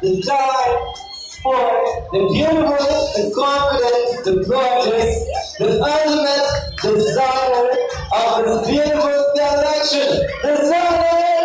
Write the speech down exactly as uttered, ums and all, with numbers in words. desire for the beautiful, the confident, the gorgeous, the ultimate desire of this beautiful direction. Desire!